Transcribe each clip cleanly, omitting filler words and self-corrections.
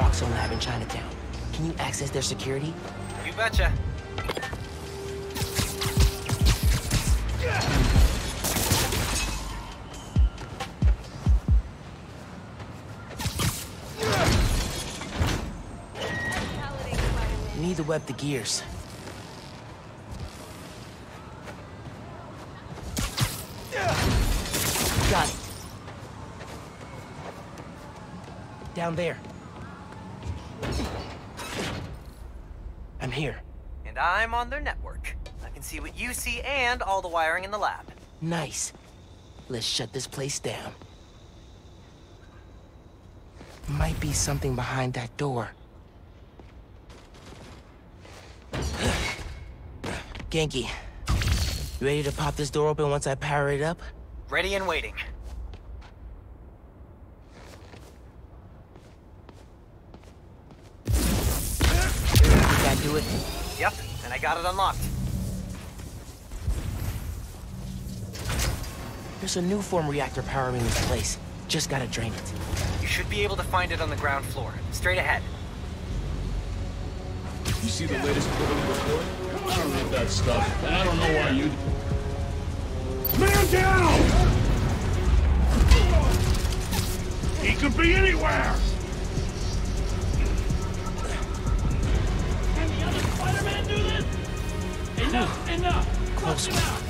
Roxxon lab in Chinatown. Can you access their security? You betcha. Need to web the gears. Got it. Down there. I'm here. And I'm on their network. I can see what you see and all the wiring in the lab. Nice. Let's shut this place down. Might be something behind that door. Genki, you ready to pop this door open once I power it up? Ready and waiting. Do it. Yep, and I got it unlocked. There's a Nuform reactor powering this place. Just gotta drain it. You should be able to find it on the ground floor. Straight ahead. You see the latest quarterly report? I don't read that stuff. And I don't know why you... Man down! He could be anywhere! Spider-Man do this? Enough! Enough! Close him out!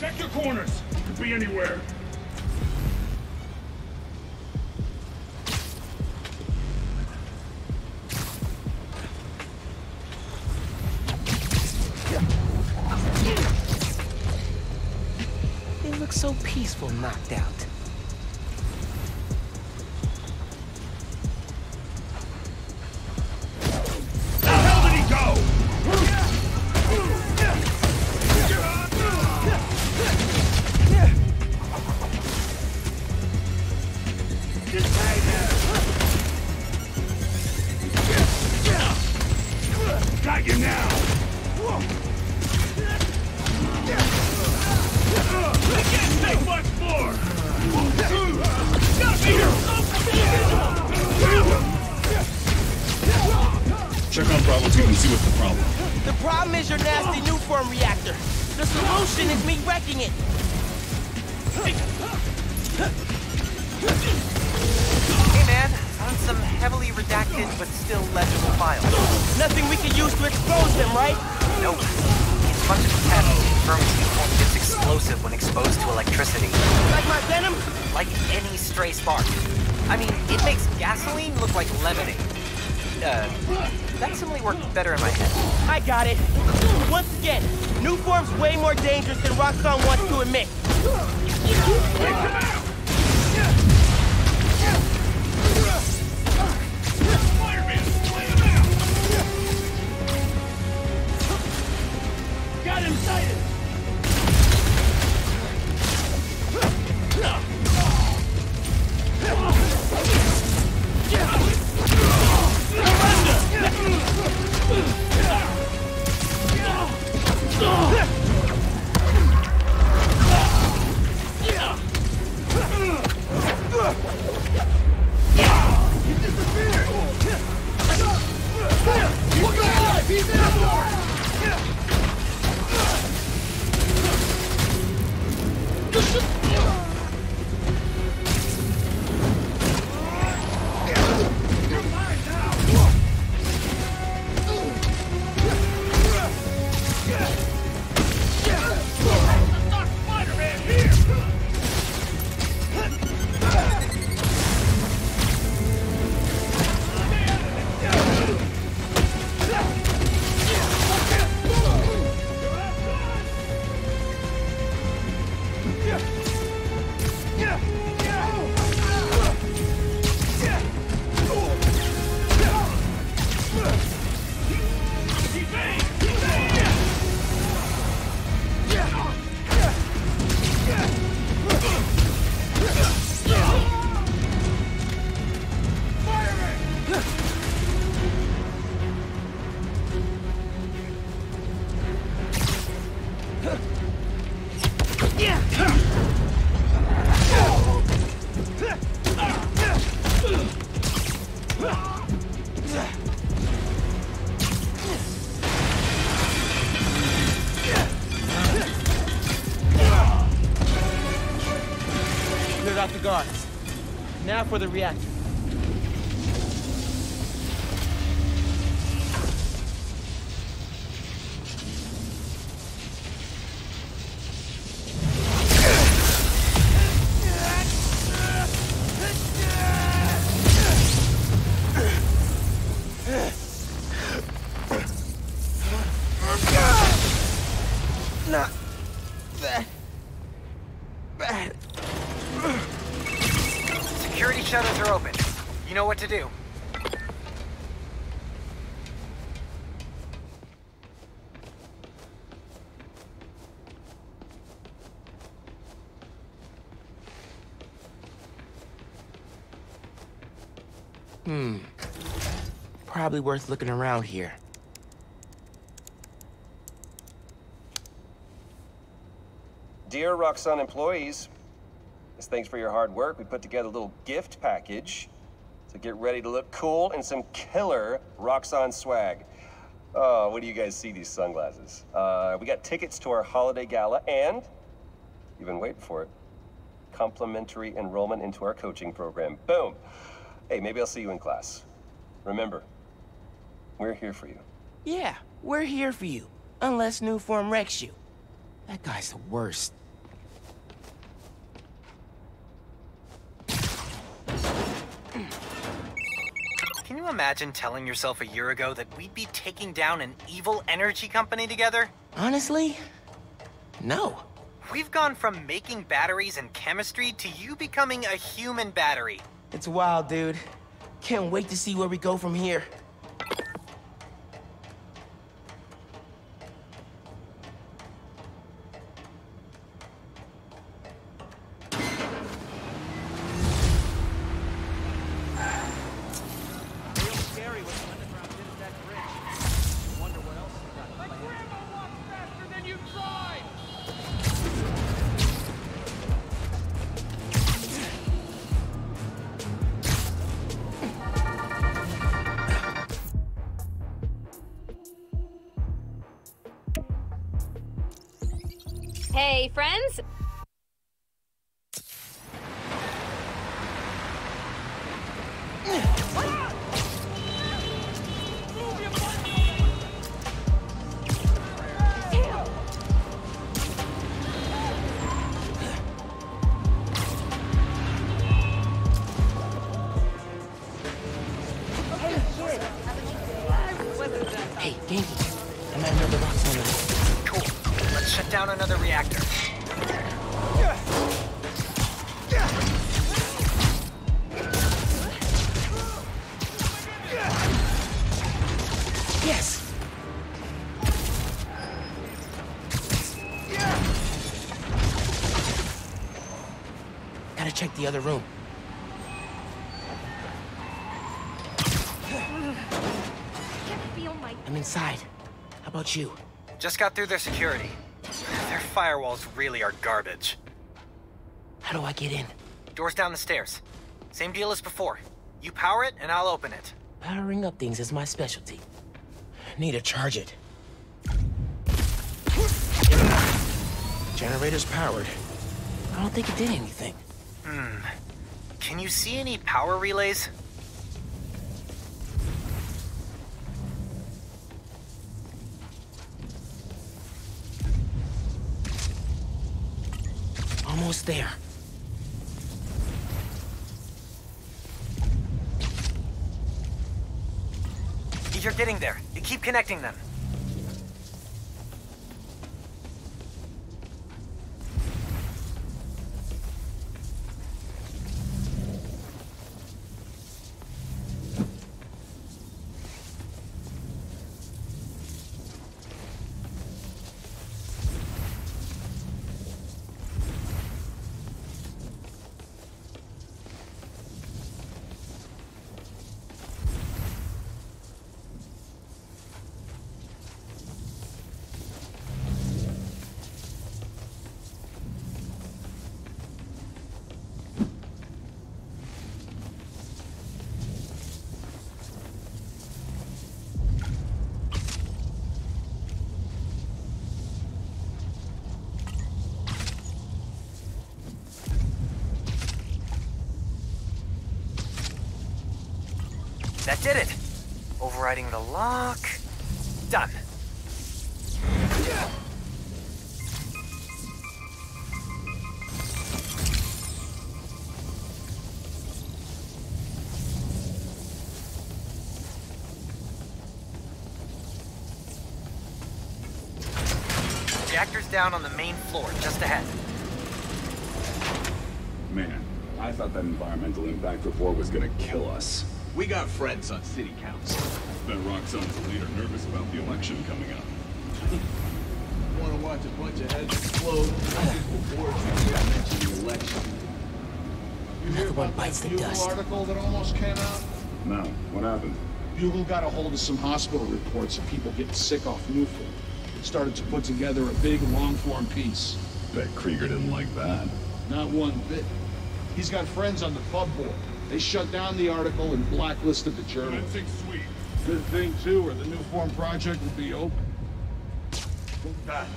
Check your corners! It could be anywhere! They look so peaceful knocked out. out the guards. Now for the reactor. To do. Probably worth looking around here. Dear Roxxon employees, as thanks for your hard work, we put together a little gift package. So get ready to look cool in some killer Roxxon swag. Oh, what do you guys see these sunglasses? We got tickets to our holiday gala and, you've been waiting for it, complimentary enrollment into our coaching program. Boom. Hey, maybe I'll see you in class. Remember, we're here for you. Yeah, we're here for you. Unless Nuform wrecks you. That guy's the worst. Imagine telling yourself a year ago that we'd be taking down an evil energy company together? Honestly, no. We've gone from making batteries and chemistry to you becoming a human battery. It's wild, dude. Can't wait to see where we go from here. Hey, friends! Hey, Genki, I'm at another Roxxon. Let's shut down another reactor. Yes! Gotta check the other room. I'm inside. How about you? Just got through their security. Their firewalls really are garbage. How do I get in? Doors down the stairs. Same deal as before. You power it, and I'll open it. Powering up things is my specialty. Need to charge it. Generator's powered. I don't think it did anything. Can you see any power relays? Almost there. You're getting there. You keep connecting them. That did it. Overriding the lock. Done. Reactor's down on the main floor, just ahead. Man, I thought that environmental impact report was gonna kill us. We got friends on city council. Bet Roxxon's leader nervous about the election coming up. Wanna watch a bunch of heads explode before the election. You hear about the Bugle article that almost came out? No, what happened? Bugle got a hold of some hospital reports of people getting sick off Nuform. Started to put together a big, long-form piece. Bet Krieger didn't like that. Not one bit. He's got friends on the pub board. They shut down the article and blacklisted the journal. That's sweet. Good thing, too, or the Nuform project would be open. West!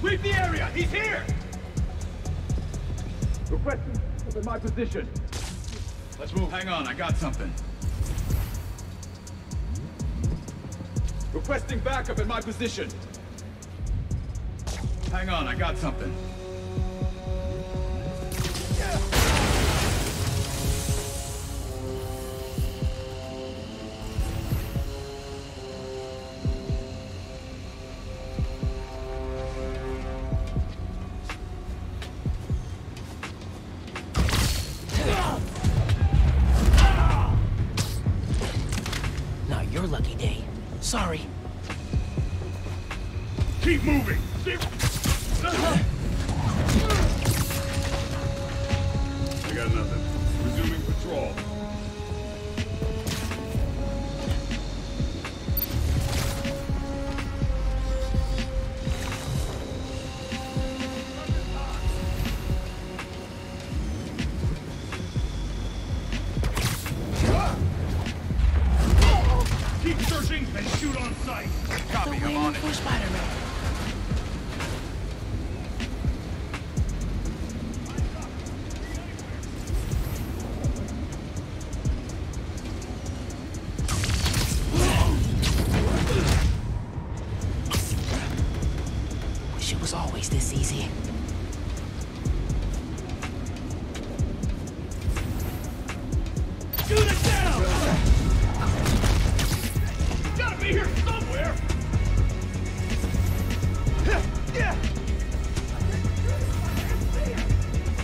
Sweep the area! He's here! Requesting. Look at my position. Let's move. Hang on, I got something. Requesting backup in my position. Hang on, I got something.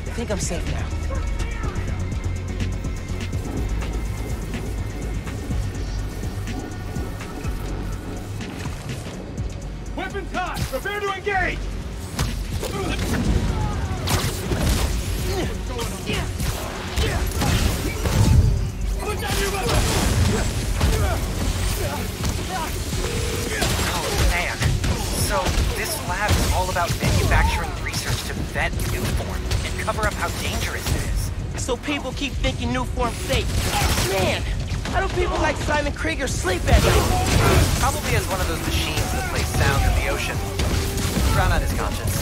I think I'm safe now. Weapons hot! Prepare to engage! Put down your weapon! Oh, man. So, this lab is all about manufacturing research to vet Nuform. Cover up how dangerous it is. So people keep thinking Nuform's safe. Man, how do people like Simon Krieger sleep at night? Probably as one of those machines that plays sound in the ocean. Frown on his conscience.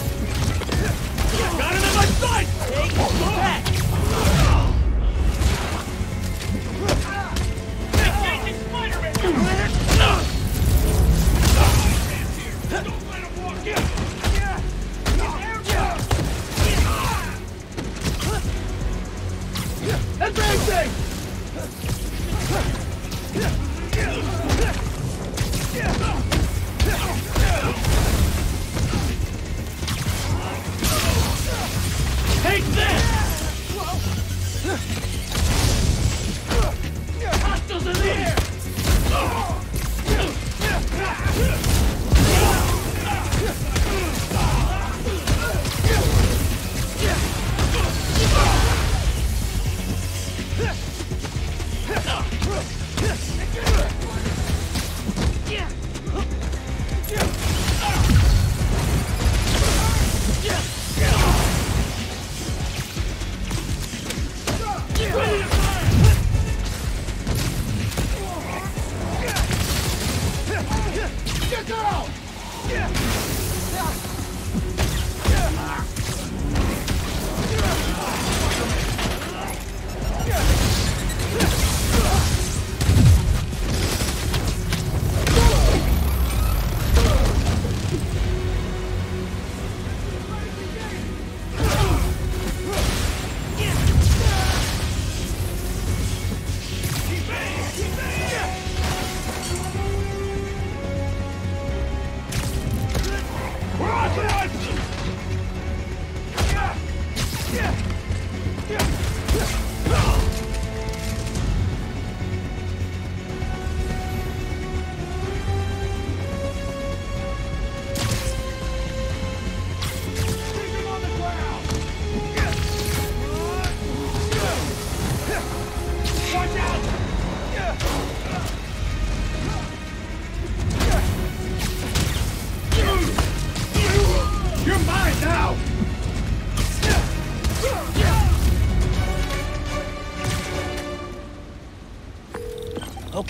Got it in my sight! Take that! Don't let him walk in! Advancing! Take this! Hostiles in the air! Yeah.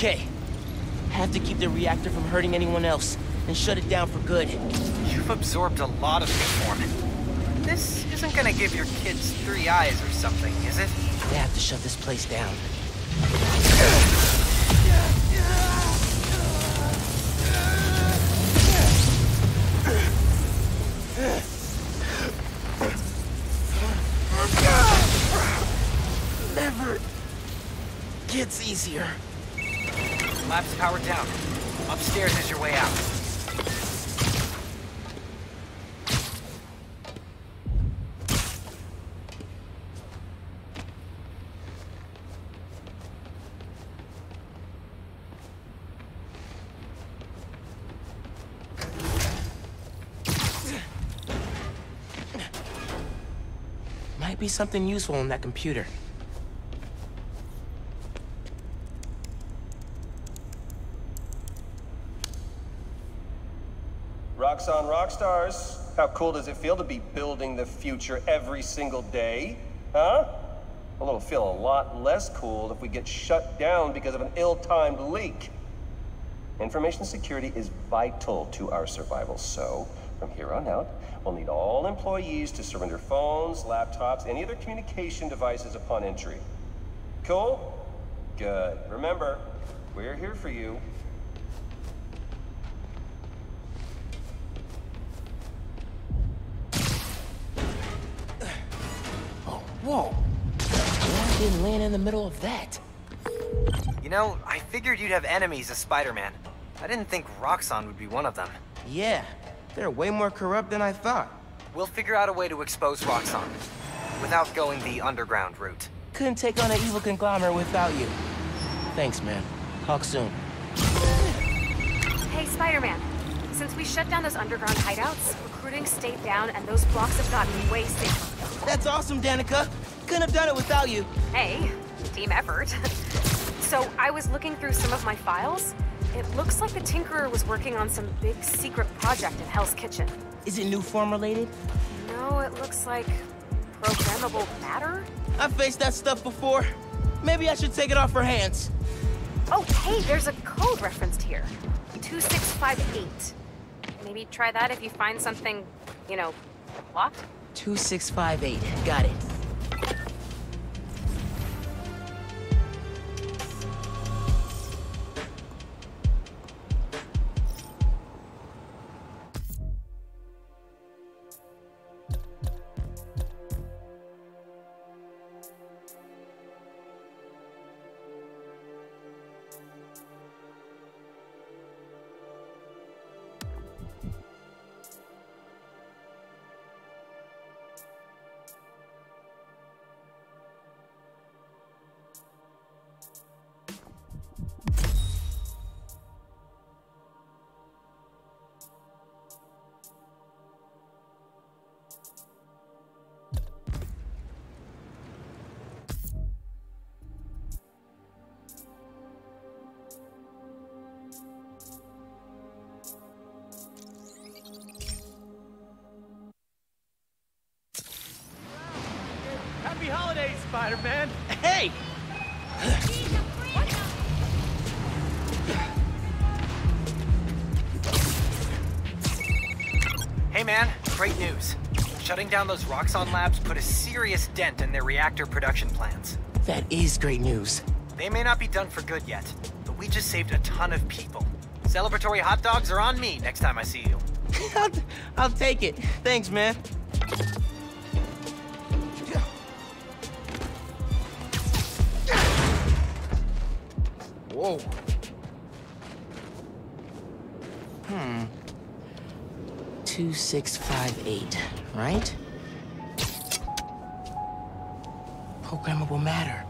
Okay. Have to keep the reactor from hurting anyone else, and shut it down for good. You've absorbed a lot of Nuform. This isn't gonna give your kids three eyes or something, is it? I have to shut this place down. Never gets easier. Lab's powered down. Upstairs is your way out. Might be something useful in that computer. Roxxon Rockstars, how cool does it feel to be building the future every single day? Huh? Well, it'll feel a lot less cool if we get shut down because of an ill-timed leak. Information security is vital to our survival, so from here on out, we'll need all employees to surrender phones, laptops, any other communication devices upon entry. Cool? Good. Remember, we're here for you. Whoa! Why didn't land in the middle of that? You know, I figured you'd have enemies as Spider-Man. I didn't think Roxxon would be one of them. Yeah, they're way more corrupt than I thought. We'll figure out a way to expose Roxxon, without going the underground route. Couldn't take on an evil conglomerate without you. Thanks, man. Talk soon. Hey, Spider-Man. Since we shut down those underground hideouts, recruiting stayed down and those blocks have gotten way safer. That's awesome, Danica. Couldn't have done it without you. Hey, team effort. So I was looking through some of my files. It looks like the Tinkerer was working on some big secret project in Hell's Kitchen. Is it Nuform related? No, it looks like programmable matter. I've faced that stuff before. Maybe I should take it off her hands. Oh, hey, there's a code referenced here. 2658. Maybe try that if you find something, you know, locked. 2658. Got it. Spider-Man. Hey! Hey man, great news. Shutting down those Roxxon labs put a serious dent in their reactor production plans. That is great news. They may not be done for good yet, but we just saved a ton of people. Celebratory hot dogs are on me next time I see you. I'll take it. Thanks, man. Whoa. 2658, right? Programmable matter.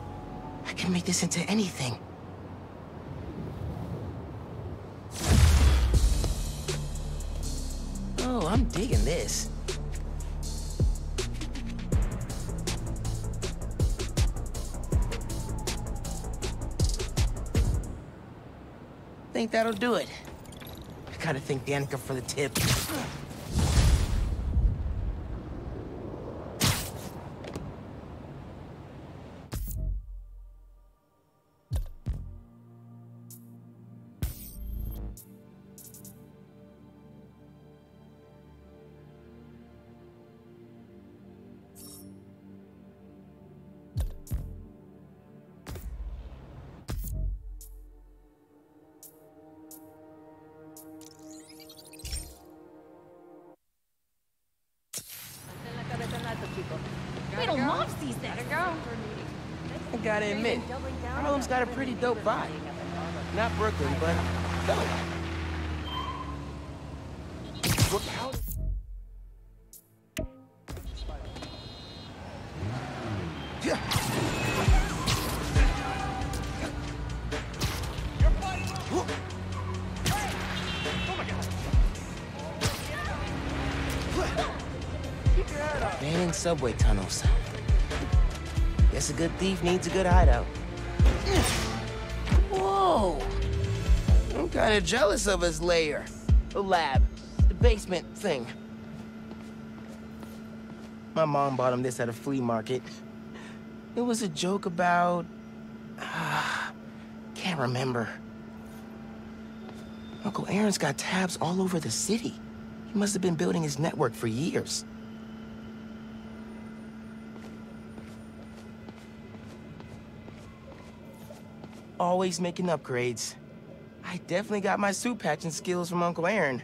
I can make this into anything. Oh, I'm digging this. Think that'll do it. I gotta thank Danica for the tip. Got a pretty dope vibe. Not Brooklyn, but dope. Abandoned subway tunnels. Guess a good thief needs a good hideout. Whoa! I'm kinda jealous of his lair. The lab. The basement thing. My mom bought him this at a flea market. It was a joke about... can't remember. Uncle Aaron's got tabs all over the city. He must have been building his network for years. Always making upgrades. I definitely got my suit patching skills from Uncle Aaron.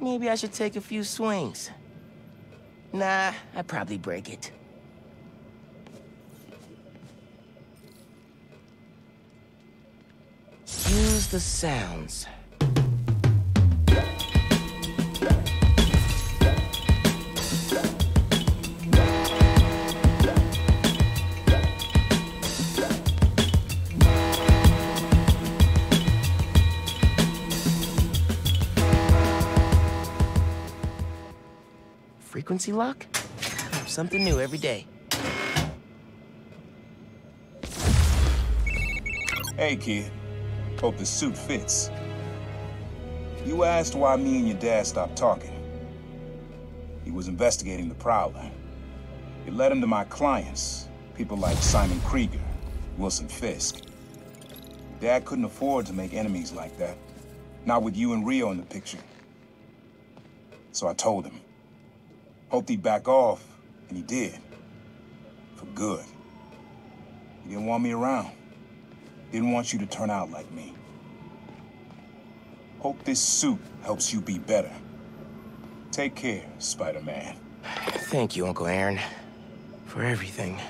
Maybe I should take a few swings. Nah, I'd probably break it. Use the sounds. Frequency lock? Something new every day. Hey, kid. Hope the suit fits. You asked why me and your dad stopped talking. He was investigating the Prowler. It led him to my clients, people like Simon Krieger, Wilson Fisk. Dad couldn't afford to make enemies like that. Not with you and Rio in the picture. So I told him. Hoped he'd back off, and he did. For good. He didn't want me around. Didn't want you to turn out like me. Hope this suit helps you be better. Take care, Spider-Man. Thank you, Uncle Aaron, for everything.